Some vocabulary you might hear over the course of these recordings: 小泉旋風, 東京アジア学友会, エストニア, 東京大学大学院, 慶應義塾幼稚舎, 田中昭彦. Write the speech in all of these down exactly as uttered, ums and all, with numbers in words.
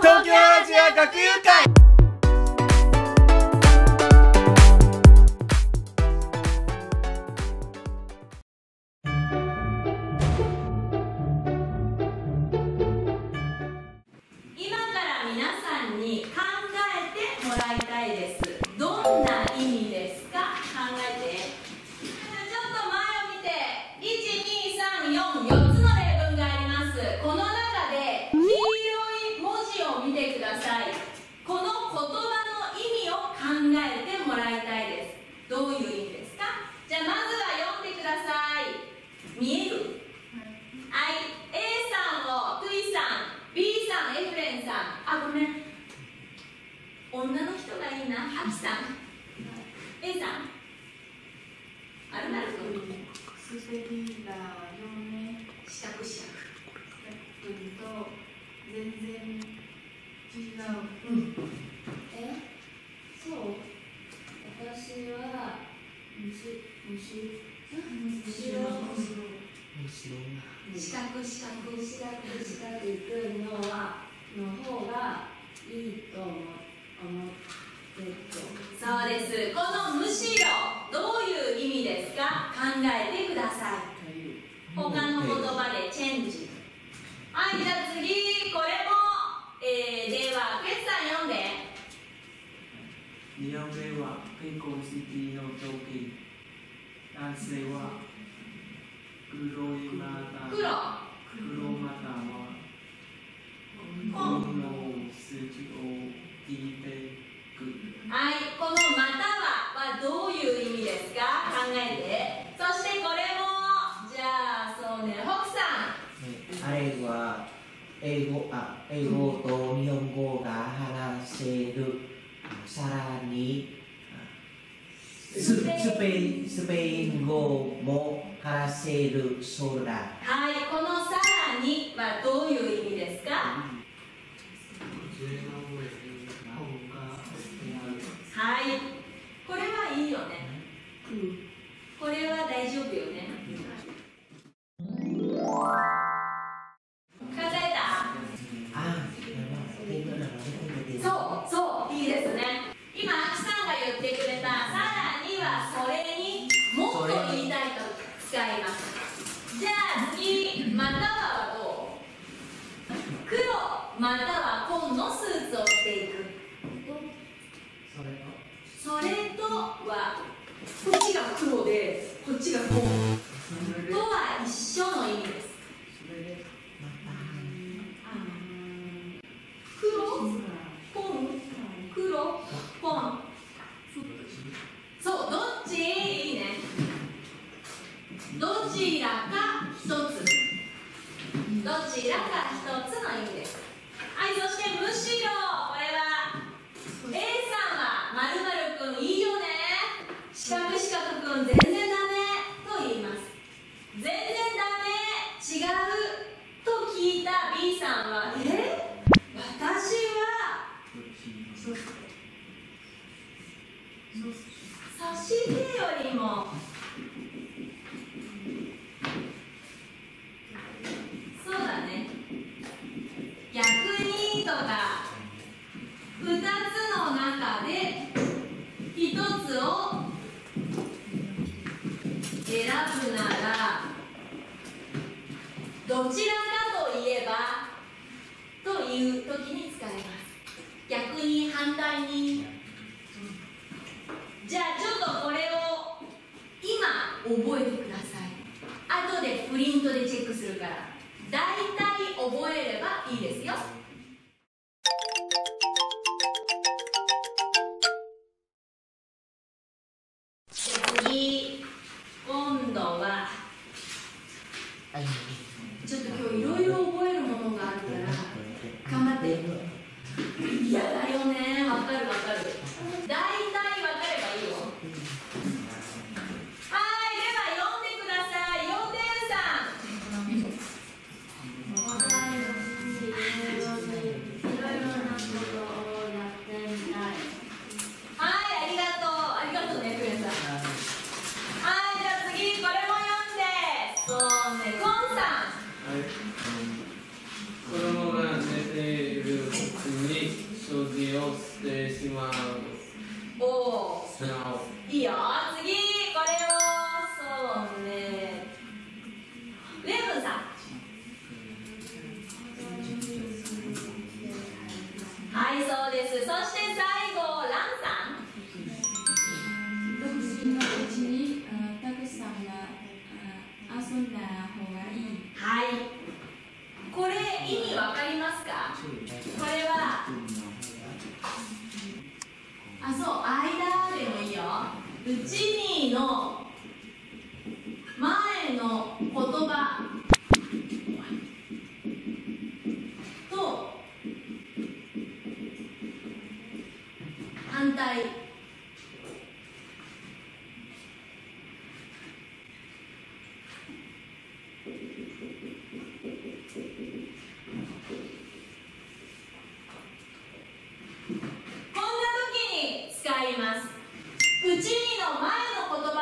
東京アジア学友会。今から皆さんに考えてもらいたいです。どんな意味ですか？考えて。ちょっと前を見て、いち、に、さん、よん、よっつの例文があります。この中で黄色い文字を見てください。この言葉の意味を考えてもらいたいです。どういう意味ですか？じゃあまずは読んでください。見える？はい。 A さんをトゥイさん、 B さんエフレンさん、あ、ごめん、女の人がいいな、アキさん。 A さん、あるなるとすべりだよね。しゃくしゃくと全然違う、うん、え、そう、私はむしむしむしろむしろしかくしかくしかくしかくいくのはの方がいいと思ってる。そうです。このむしろどういう意味ですか？考えてください。他の言葉でチェンジ。はい、じゃあ次、これも、えー、ではクエスさん読んで。に行目は健康シティの条件。男性は黒い股。黒。黒股は紺の筋を引いてくる。はい、この股ははどういう意味ですか？考えて。そしてこれも、じゃあそうね、北さん。愛は英語、あ、英語と日本語が話せる。さらにスペ、スペイン語も話せるそうだ。はい、このさらにはどういう意味ですか？はい、これはいいよね。うん、これは大丈夫よね。考えた？そうそう、いいですね。今あきさんが言ってくれた「さらに」はそれにもっと言いたいと使います。じゃあ次、またははどう？黒または紺のスーツを着ていく。それとは、こっちが黒でこっちが紺とは一緒の意味です。黒紺、黒紺、そう、どっちいいね。どちらか一つ、どちらか一つの意味です。はい、そしてむしろ、これはしかくしかくくん全然ダメと言います。全然ダメ、違うと聞いた B さんは、え、私は差し手よりも、そうだね、逆にとかふたつの中でひとつを選ぶなら、どちらかといえばという時に使います。逆に、反対に。じゃあちょっとこれを今覚えてください。後でプリントでチェックするから、だいたい覚えればいいですよ。ちょっと今日いろいろ覚えるものがあるから頑張って。嫌だよね、わかるわかる。大体わかればいいよ。はい、では読んでください。読んでるさん。いろいろなことをやってみたい。はい、ありがとう、ありがとうね、クレンさん。はい、じゃあ次、これも読んで。そうね、ゴンさん。子供が寝ているうちします。おー、いいよ。次これを、そうね、レブンさん、はい、そうです。そして最後ランさん。独身のうちにたくさんが遊んだ方がいい。はい、これ意味わかりますか？これは、あ、そう、間でもいいよ。うちにの前の言葉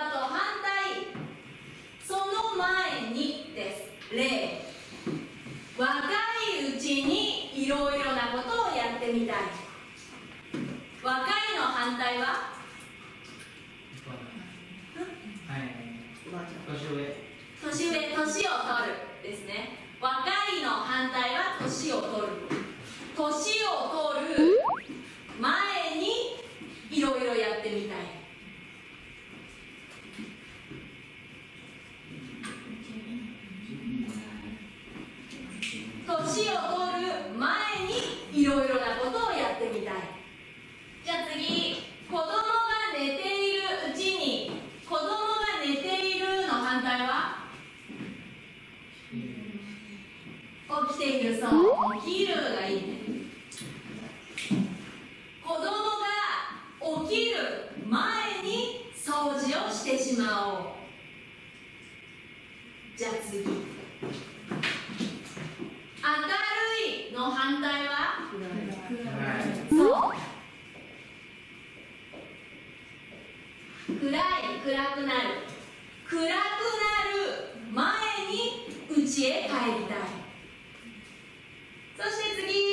と反対、そして次。